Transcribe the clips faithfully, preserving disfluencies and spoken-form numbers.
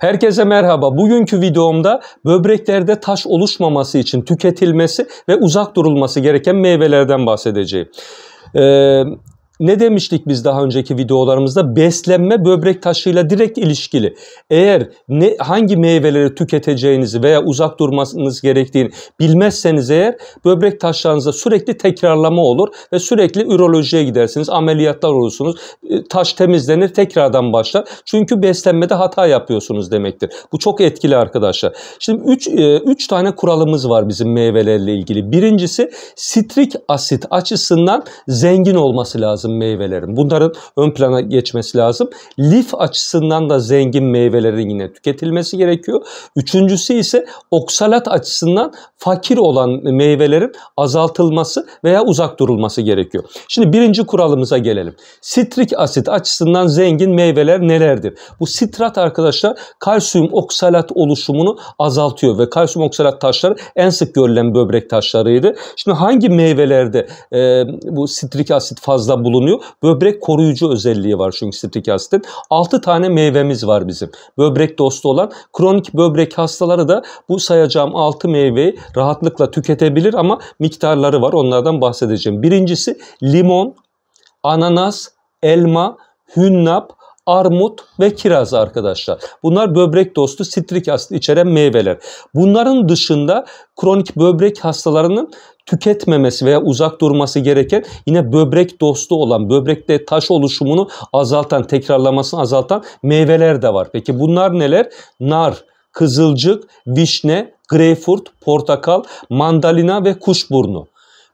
Herkese merhaba. Bugünkü videomda böbreklerde taş oluşmaması için tüketilmesi ve uzak durulması gereken meyvelerden bahsedeceğim. Ee, ne demiştik biz daha önceki videolarımızda? Beslenme böbrek taşıyla direkt ilişkili. Eğer ne, hangi meyveleri tüketeceğinizi veya uzak durmanız gerektiğini bilmezseniz eğer böbrek taşlarınızda sürekli tekrarlama olur ve sürekli ürolojiye gidersiniz, ameliyatlar olursunuz, taş temizlenir, tekrardan başlar. Çünkü beslenmede hata yapıyorsunuz demektir. Bu çok etkili arkadaşlar. Şimdi üç tane kuralımız var bizim meyvelerle ilgili. Birincisi, sitrik asit açısından zengin olması lazım meyvelerin. Bunların ön plana geçmesi lazım. Lif açısından da zengin meyvelerin yine tüketilmesi gerekiyor. Üçüncüsü ise oksalat açısından fakir olan meyvelerin azaltılması veya uzak durulması gerekiyor. Şimdi birinci kuralımıza gelelim. Sitrik asit açısından zengin meyveler nelerdir? Bu sitrat arkadaşlar kalsiyum oksalat oluşumunu azaltıyor ve kalsiyum oksalat taşları en sık görülen böbrek taşlarıydı. Şimdi hangi meyvelerde e, bu sitrik asit fazla bulunuyor? bulunuyor. Böbrek koruyucu özelliği var çünkü sitrik asitin. altı tane meyvemiz var bizim. Böbrek dostu olan kronik böbrek hastaları da bu sayacağım altı meyveyi rahatlıkla tüketebilir ama miktarları var. Onlardan bahsedeceğim. Birincisi limon, ananas, elma, hünnap, armut ve kiraz arkadaşlar. Bunlar böbrek dostu sitrik asit içeren meyveler. Bunların dışında kronik böbrek hastalarının tüketmemesi veya uzak durması gereken yine böbrek dostu olan, böbrekte taş oluşumunu azaltan, tekrarlamasını azaltan meyveler de var. Peki bunlar neler? Nar, kızılcık, vişne, greyfurt, portakal, mandalina ve kuşburnu.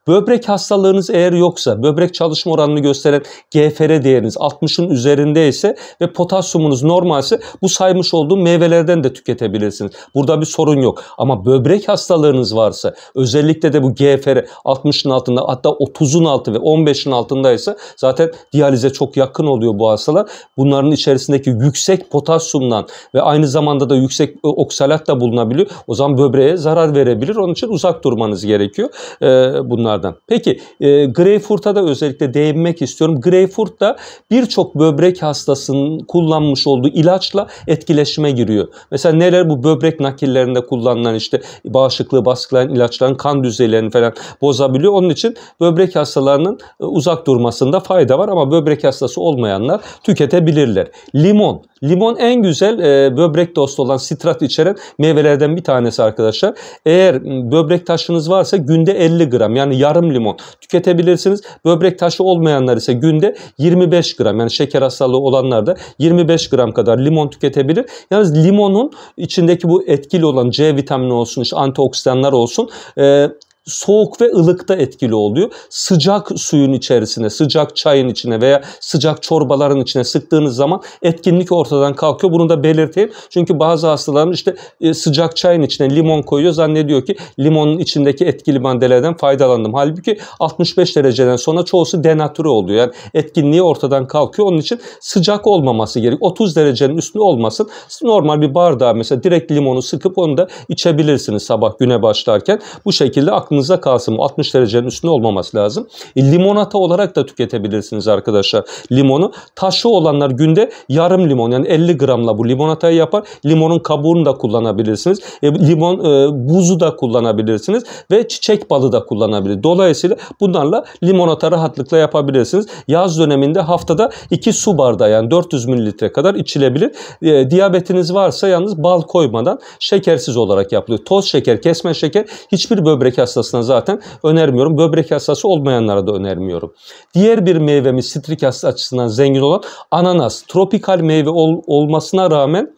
Böbrek hastalığınız eğer yoksa, böbrek çalışma oranını gösteren G F R değeriniz altmışın üzerindeyse ve potasyumunuz normalse bu saymış olduğum meyvelerden de tüketebilirsiniz. Burada bir sorun yok. Ama böbrek hastalığınız varsa, özellikle de bu G F R altmışın altında, hatta otuzun altı ve on beşin altındaysa zaten diyalize çok yakın oluyor bu hastalar. Bunların içerisindeki yüksek potasyumdan ve aynı zamanda da yüksek oksalat da bulunabiliyor. O zaman böbreğe zarar verebilir. Onun için uzak durmanız gerekiyor. Ee, bunlar Peki e, greyfurta da özellikle değinmek istiyorum. Greyfurt da birçok böbrek hastasının kullanmış olduğu ilaçla etkileşime giriyor. Mesela neler bu böbrek nakillerinde kullanılan işte bağışıklığı baskılayan ilaçların kan düzeylerini falan bozabiliyor. Onun için böbrek hastalarının e, uzak durmasında fayda var ama böbrek hastası olmayanlar tüketebilirler. Limon. Limon en güzel e, böbrek dostu olan sitrat içeren meyvelerden bir tanesi arkadaşlar. Eğer böbrek taşınız varsa günde elli gram yani yarım limon tüketebilirsiniz. Böbrek taşı olmayanlar ise günde yirmi beş gram yani şeker hastalığı olanlar da yirmi beş gram kadar limon tüketebilir. Yalnız limonun içindeki bu etkili olan C vitamini olsun, işte antioksidanlar olsun e, soğuk ve ılıkta etkili oluyor. Sıcak suyun içerisine, sıcak çayın içine veya sıcak çorbaların içine sıktığınız zaman etkinlik ortadan kalkıyor. Bunu da belirteyim. Çünkü bazı hastaların işte sıcak çayın içine limon koyuyor. Zannediyor ki limonun içindeki etkili maddelerden faydalandım. Halbuki altmış beş dereceden sonra çoğusu denatüre oluyor. Yani etkinliği ortadan kalkıyor. Onun için sıcak olmaması gerek. otuz derecenin üstünde olmasın. Normal bir bardağa mesela direkt limonu sıkıp onu da içebilirsiniz sabah güne başlarken. Bu şekilde aklınızda kalsın. altmış derecenin üstünde olmaması lazım. E, limonata olarak da tüketebilirsiniz arkadaşlar limonu. Taşı olanlar günde yarım limon yani elli gramla bu limonatayı yapar. Limonun kabuğunu da kullanabilirsiniz. E, limon e, buzu da kullanabilirsiniz ve çiçek balı da kullanabilirsiniz. Dolayısıyla bunlarla limonata rahatlıkla yapabilirsiniz. Yaz döneminde haftada iki su bardağı yani dört yüz mililitre kadar içilebilir. E, diyabetiniz varsa yalnız bal koymadan şekersiz olarak yapılıyor. Toz şeker, kesme şeker hiçbir böbrek hastası zaten önermiyorum. Böbrek hastası olmayanlara da önermiyorum. Diğer bir meyvemiz sitrik asit açısından zengin olan ananas. Tropikal meyve ol, olmasına rağmen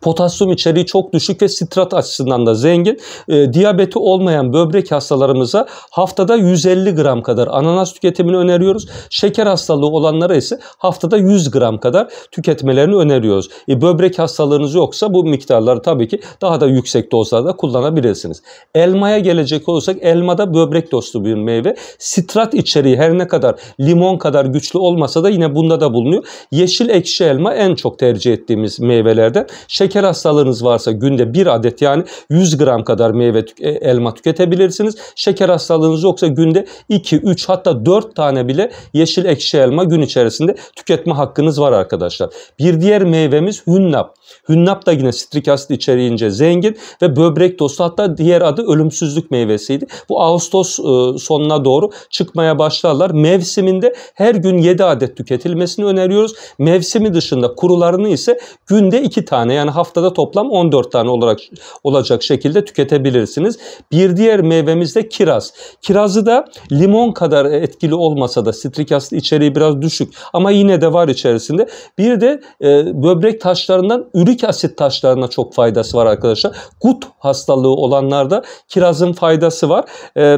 potasyum içeriği çok düşük ve sitrat açısından da zengin. E, diyabeti olmayan böbrek hastalarımıza haftada yüz elli gram kadar ananas tüketimini öneriyoruz. Şeker hastalığı olanlara ise haftada yüz gram kadar tüketmelerini öneriyoruz. E, böbrek hastalığınız yoksa bu miktarları tabii ki daha da yüksek dozlarda kullanabilirsiniz. Elmaya gelecek olursak elma da böbrek dostu bir meyve. Sitrat içeriği her ne kadar limon kadar güçlü olmasa da yine bunda da bulunuyor. Yeşil ekşi elma en çok tercih ettiğimiz meyvelerden. Şeker hastalarınız varsa günde bir adet yani yüz gram kadar meyve elma tüketebilirsiniz. Şeker hastalığınız yoksa günde iki üç hatta dört tane bile yeşil ekşi elma gün içerisinde tüketme hakkınız var arkadaşlar. Bir diğer meyvemiz hünnap. Hünnap da yine sitrik asit içeriğince zengin ve böbrek dostu, hatta diğer adı ölümsüzlük meyvesiydi. Bu Ağustos sonuna doğru çıkmaya başlarlar. Mevsiminde her gün yedi adet tüketilmesini öneriyoruz. Mevsimi dışında kurularını ise günde iki tane yani haftada toplam on dört tane olarak olacak şekilde tüketebilirsiniz. Bir diğer meyvemiz de kiraz. Kirazı da limon kadar etkili olmasa da sitrik asit içeriği biraz düşük ama yine de var içerisinde. Bir de e, böbrek taşlarından ürik asit taşlarına çok faydası var arkadaşlar. Gut hastalığı olanlarda kirazın faydası var. E,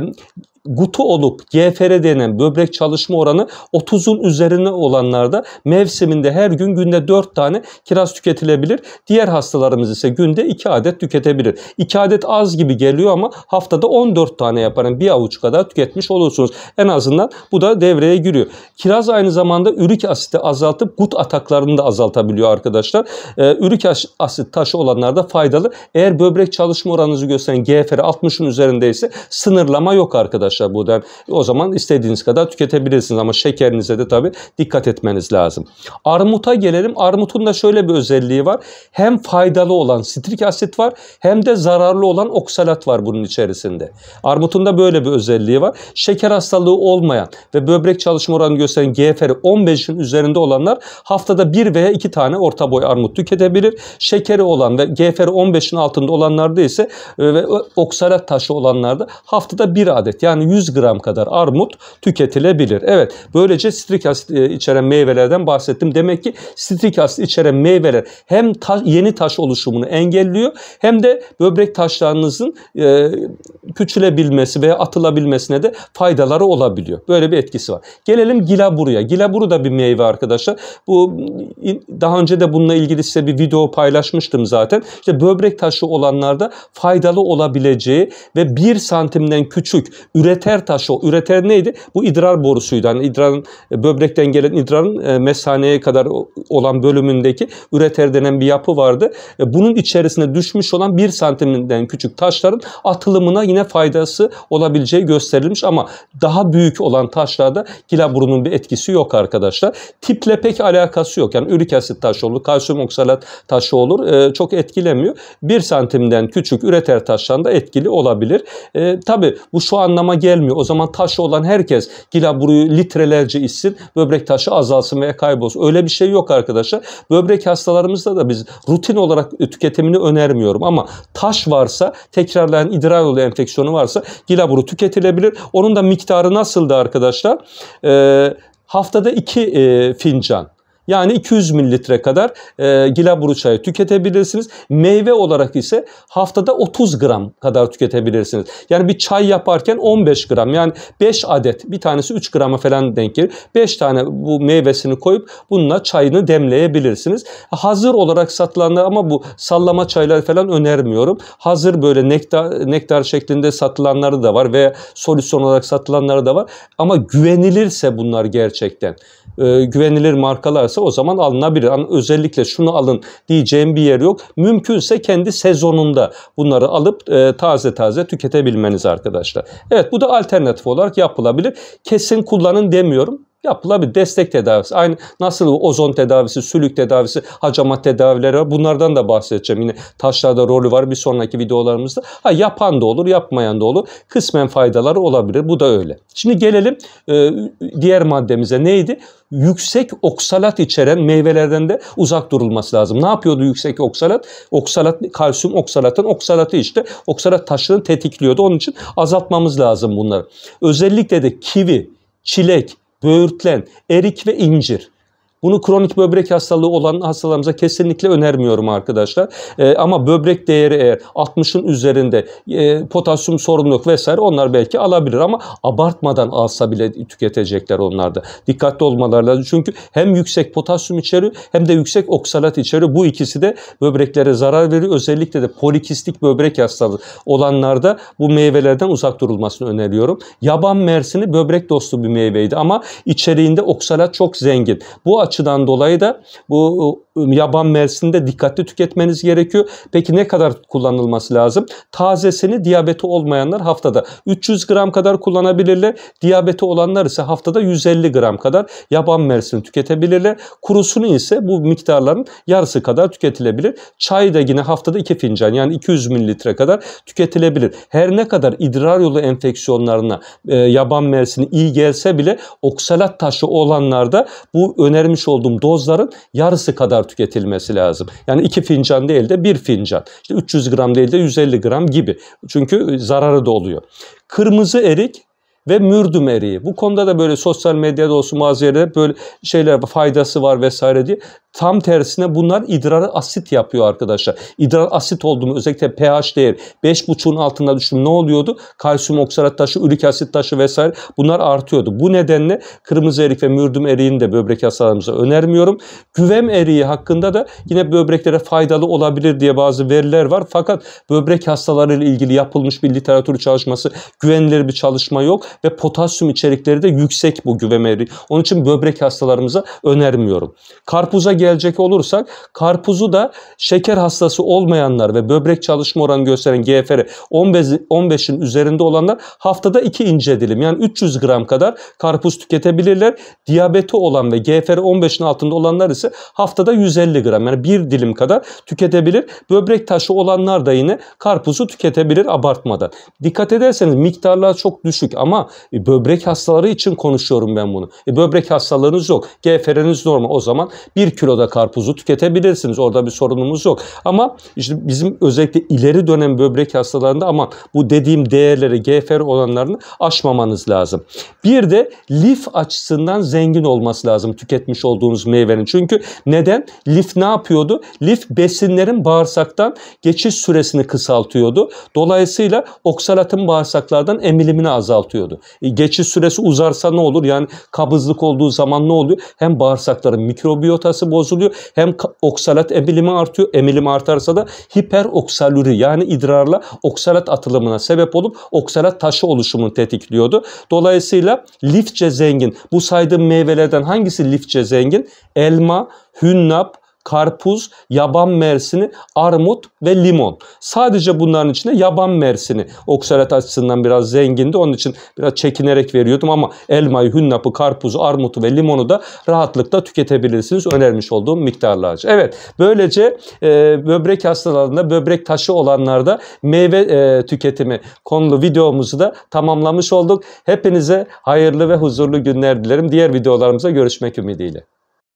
Gutu olup G F R denen böbrek çalışma oranı otuzun üzerine olanlarda mevsiminde her gün günde dört tane kiraz tüketilebilir. Diğer hastalarımız ise günde iki adet tüketebilir. iki adet az gibi geliyor ama haftada on dört tane yaparım. Bir avuç kadar tüketmiş olursunuz. En azından bu da devreye giriyor. Kiraz aynı zamanda ürik asiti azaltıp gut ataklarını da azaltabiliyor arkadaşlar. Ee, ürik asit taşı olanlarda faydalı. Eğer böbrek çalışma oranınızı gösteren G F R altmışın üzerindeyse sınırlama yok arkadaşlar. Buradan o zaman istediğiniz kadar tüketebilirsiniz ama şekerinize de tabii dikkat etmeniz lazım. Armuta gelelim. Armutun da şöyle bir özelliği var. Hem faydalı olan sitrik asit var hem de zararlı olan oksalat var bunun içerisinde. Armutun da böyle bir özelliği var. Şeker hastalığı olmayan ve böbrek çalışma oranı gösteren G F R on beşin üzerinde olanlar haftada bir veya iki tane orta boy armut tüketebilir. Şekeri olan ve G F R on beşin altında olanlarda ise ve oksalat taşı olanlarda haftada bir adet yani yüz gram kadar armut tüketilebilir. Evet, böylece sitrik asit içeren meyvelerden bahsettim. Demek ki sitrik asit içeren meyveler hem taş, yeni taş oluşumunu engelliyor hem de böbrek taşlarınızın e, küçülebilmesi veya atılabilmesine de faydaları olabiliyor. Böyle bir etkisi var. Gelelim gilaburuya. Gilaburu da bir meyve arkadaşlar. Bu daha önce de bununla ilgili size bir video paylaşmıştım zaten. İşte böbrek taşı olanlarda faydalı olabileceği ve bir santimden küçük üreter taşı, o üreter neydi? Bu idrar borusuydu. Hani idrarın, böbrekten gelen idrarın mesaneye kadar olan bölümündeki üreter denen bir yapı vardı. Bunun içerisine düşmüş olan bir santimden küçük taşların atılımına yine faydası olabileceği gösterilmiş ama daha büyük olan taşlarda gilaburunun bir etkisi yok arkadaşlar. Tiple pek alakası yok. Yani ürik asit taşı olur, kalsiyum oksalat taşı olur. Çok etkilemiyor. bir santimden küçük üreter taşlarında etkili olabilir. E, tabii bu şu anlamda gelmiyor. O zaman taşı olan herkes gilaburuyu litrelerce içsin, böbrek taşı azalsın veya kaybolsun. Öyle bir şey yok arkadaşlar. Böbrek hastalarımızda da biz rutin olarak tüketimini önermiyorum ama taş varsa, tekrarlayan idrar yolu enfeksiyonu varsa gilaburu tüketilebilir. Onun da miktarı nasıldı arkadaşlar? Ee, haftada iki e, fincan. Yani iki yüz mililitre kadar e, gilaburu çayı tüketebilirsiniz. Meyve olarak ise haftada otuz gram kadar tüketebilirsiniz. Yani bir çay yaparken on beş gram yani beş adet, bir tanesi üç grama falan denk gelir. beş tane bu meyvesini koyup bununla çayını demleyebilirsiniz. Hazır olarak satılanlar, ama bu sallama çaylar falan önermiyorum. Hazır böyle nektar, nektar şeklinde satılanları da var veya solüsyon olarak satılanları da var. Ama güvenilirse bunlar gerçekten e, güvenilir markalar, o zaman alınabilir. Yani özellikle şunu alın diyeceğim bir yer yok. Mümkünse kendi sezonunda bunları alıp e, taze taze tüketebilmeniz arkadaşlar. Evet, bu da alternatif olarak yapılabilir. Kesin kullanın demiyorum. Yapılabilir. Destek tedavisi. Aynı nasıl ozon tedavisi, sülük tedavisi, hacamat tedavileri var. Bunlardan da bahsedeceğim. Yine taşlarda rolü var bir sonraki videolarımızda. Ha, yapan da olur, yapmayan da olur. Kısmen faydaları olabilir. Bu da öyle. Şimdi gelelim e, diğer maddemize. Neydi? Yüksek oksalat içeren meyvelerden de uzak durulması lazım. Ne yapıyordu yüksek oksalat? Oksalat, kalsiyum oksalatın oksalatı işte. Oksalat taşını tetikliyordu. Onun için azaltmamız lazım bunları. Özellikle de kivi, çilek, böğürtlen, erik ve incir. Bunu kronik böbrek hastalığı olan hastalarımıza kesinlikle önermiyorum arkadaşlar. Ee, ama böbrek değeri eğer altmışın üzerinde, e, potasyum sorunu yok vesaire, onlar belki alabilir ama abartmadan alsa bile tüketecekler onlarda. Dikkatli olmaları lazım. Çünkü hem yüksek potasyum içeriyor hem de yüksek oksalat içeriyor. Bu ikisi de böbreklere zarar veriyor. Özellikle de polikistik böbrek hastalığı olanlarda bu meyvelerden uzak durulmasını öneriyorum. Yaban mersini böbrek dostu bir meyveydi ama içeriğinde oksalat çok zengin. Bu açıdan açıdan dolayı da bu yaban mersini de dikkatli tüketmeniz gerekiyor. Peki ne kadar kullanılması lazım? Tazesini diyabeti olmayanlar haftada üç yüz gram kadar kullanabilirler. Diyabeti olanlar ise haftada yüz elli gram kadar yaban mersini tüketebilirler. Kurusunu ise bu miktarların yarısı kadar tüketilebilir. Çay da yine haftada iki fincan yani iki yüz mililitre kadar tüketilebilir. Her ne kadar idrar yolu enfeksiyonlarına e, yaban mersini iyi gelse bile oksalat taşı olanlarda bu önermiş olduğum dozların yarısı kadar tüketilmesi lazım. Yani iki fincan değil de bir fincan. İşte üç yüz gram değil de yüz elli gram gibi. Çünkü zararı da oluyor. Kırmızı erik ve mürdüm eriği. Bu konuda da böyle sosyal medyada olsun bazı yerlerde böyle şeyler faydası var vesaire diye. Tam tersine bunlar idrarı asit yapıyor arkadaşlar. İdrar asit olduğunu özellikle pH değeri beş buçuğun altında düştüm ne oluyordu? Kalsiyum oksalat taşı, ürik asit taşı vesaire bunlar artıyordu. Bu nedenle kırmızı erik ve mürdüm eriğini de böbrek hastalarımıza önermiyorum. Güvem eriği hakkında da yine böbreklere faydalı olabilir diye bazı veriler var. Fakat böbrek hastalarıyla ilgili yapılmış bir literatür çalışması, güvenilir bir çalışma yok ve potasyum içerikleri de yüksek bu güvem eriği. Onun için böbrek hastalarımıza önermiyorum. Karpuza gelecek olursak karpuzu da şeker hastası olmayanlar ve böbrek çalışma oranı gösteren G F R on beşin üzerinde olanlar haftada iki ince dilim yani üç yüz gram kadar karpuz tüketebilirler. Diyabeti olan ve G F R on beşin altında olanlar ise haftada yüz elli gram yani bir dilim kadar tüketebilir. Böbrek taşı olanlar da yine karpuzu tüketebilir abartmadan. Dikkat ederseniz miktarlar çok düşük ama e, böbrek hastaları için konuşuyorum ben bunu. E, böbrek hastalığınız yok. G F R'niz normal. O zaman bir kilo da karpuzu tüketebilirsiniz. Orada bir sorunumuz yok. Ama işte bizim özellikle ileri dönem böbrek hastalarında aman bu dediğim değerleri G F R olanlarını aşmamanız lazım. Bir de lif açısından zengin olması lazım tüketmiş olduğunuz meyvenin. Çünkü neden? Lif ne yapıyordu? Lif besinlerin bağırsaktan geçiş süresini kısaltıyordu. Dolayısıyla oksalatın bağırsaklardan emilimini azaltıyordu. E, geçiş süresi uzarsa ne olur? Yani kabızlık olduğu zaman ne oluyor? Hem bağırsakların mikrobiyotası bozuluyor. Hem oksalat emilimi artıyor. Emilim artarsa da hiperoksalüri yani idrarla oksalat atılımına sebep olup oksalat taşı oluşumunu tetikliyordu. Dolayısıyla lifçe zengin. Bu saydığım meyvelerden hangisi lifçe zengin? Elma, hünnap, karpuz, yaban mersini, armut ve limon. Sadece bunların içinde yaban mersini oksalat açısından biraz zengindi. Onun için biraz çekinerek veriyordum ama elmayı, hünnapı, karpuzu, armutu ve limonu da rahatlıkla tüketebilirsiniz. Önermiş olduğum miktarlarca. Evet, böylece e, böbrek hastalarında, böbrek taşı olanlarda meyve e, tüketimi konulu videomuzu da tamamlamış olduk. Hepinize hayırlı ve huzurlu günler dilerim. Diğer videolarımıza görüşmek ümidiyle.